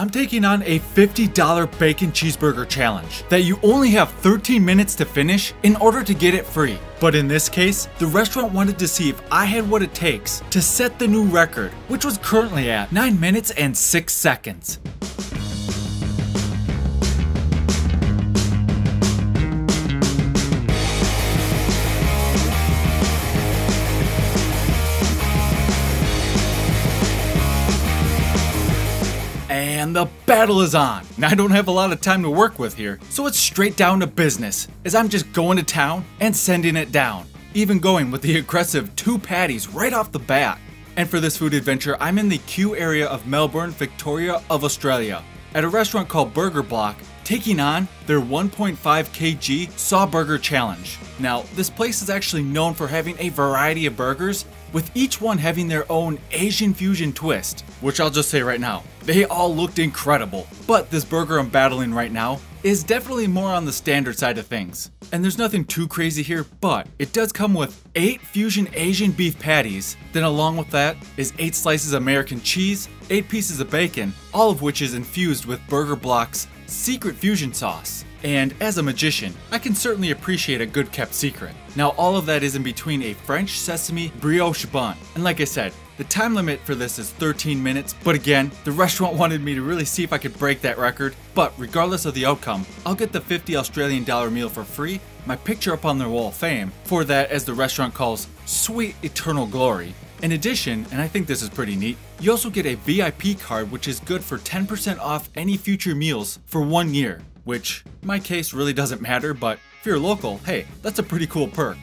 I'm taking on a $50 bacon cheeseburger challenge that you only have 13 minutes to finish in order to get it free. But in this case, the restaurant wanted to see if I had what it takes to set the new record, which was currently at 9 minutes and 6 seconds. And the battle is on. Now, I don't have a lot of time to work with here, so it's straight down to business, as I'm just going to town and sending it down, even going with the aggressive 2 patties right off the bat. And for this food adventure, I'm in the Kew area of Melbourne, Victoria of Australia, at a restaurant called Burger Block, taking on their 1.5 kg Saw Burger Challenge. Now, this place is actually known for having a variety of burgers, with each one having their own Asian fusion twist, which I'll just say right now, they all looked incredible. But this burger I'm battling right now is definitely more on the standard side of things. And there's nothing too crazy here, but it does come with 8 fusion Asian beef patties, then along with that is 8 slices of American cheese, 8 pieces of bacon, all of which is infused with Burger Block's secret fusion sauce. And as a magician, I can certainly appreciate a good kept secret. Now all of that is in between a French sesame brioche bun. And like I said, the time limit for this is 13 minutes, but again, the restaurant wanted me to really see if I could break that record. But regardless of the outcome, I'll get the $50 Australian meal for free, my picture up on their wall of fame, for that, as the restaurant calls, sweet eternal glory. In addition, and I think this is pretty neat, you also get a VIP card which is good for 10% off any future meals for 1 year. Which, in my case, really doesn't matter, but if you're local, hey, that's a pretty cool perk.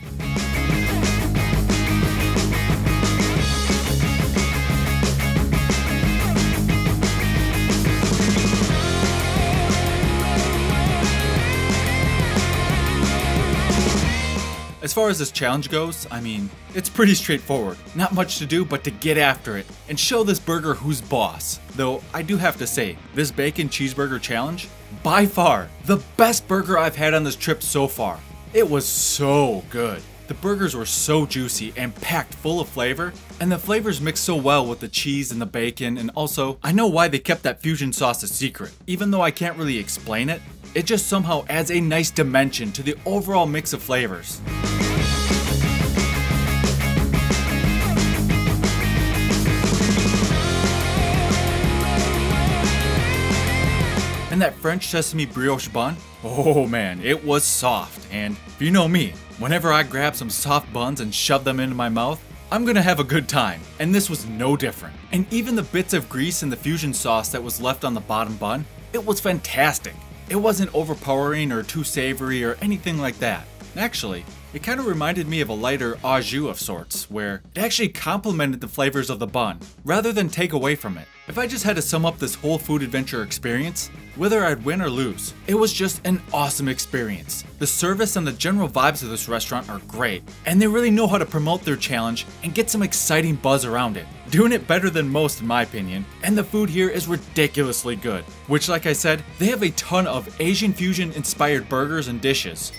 As far as this challenge goes, I mean, it's pretty straightforward. Not much to do but to get after it and show this burger who's boss. Though I do have to say, this bacon cheeseburger challenge, by far the best burger I've had on this trip so far. It was so good. The burgers were so juicy and packed full of flavor, and the flavors mixed so well with the cheese and the bacon, and also, I know why they kept that fusion sauce a secret. Even though I can't really explain it, it just somehow adds a nice dimension to the overall mix of flavors. And that French sesame brioche bun, oh man, it was soft. And if you know me, whenever I grab some soft buns and shove them into my mouth, I'm gonna have a good time. And this was no different. And even the bits of grease and the fusion sauce that was left on the bottom bun, it was fantastic. It wasn't overpowering or too savory or anything like that. Actually, it kind of reminded me of a lighter au jus of sorts, where it actually complemented the flavors of the bun, rather than take away from it. If I just had to sum up this whole food adventure experience, whether I'd win or lose, it was just an awesome experience. The service and the general vibes of this restaurant are great, and they really know how to promote their challenge and get some exciting buzz around it. Doing it better than most in my opinion, and the food here is ridiculously good. Which, like I said, they have a ton of Asian fusion inspired burgers and dishes.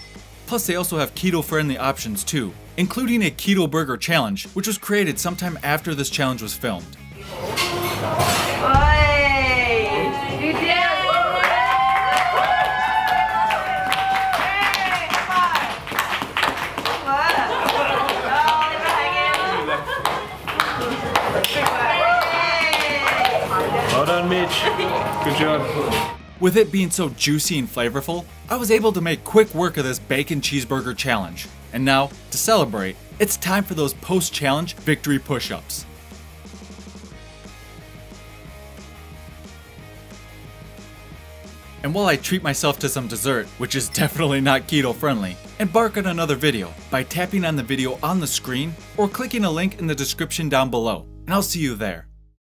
Plus they also have keto friendly options too, including a keto burger challenge, which was created sometime after this challenge was filmed. Well done, Mitch. Good job. With it being so juicy and flavorful, I was able to make quick work of this bacon cheeseburger challenge. And now, to celebrate, it's time for those post-challenge victory push-ups. And while I treat myself to some dessert, which is definitely not keto friendly, embark on another video by tapping on the video on the screen or clicking a link in the description down below, and I'll see you there.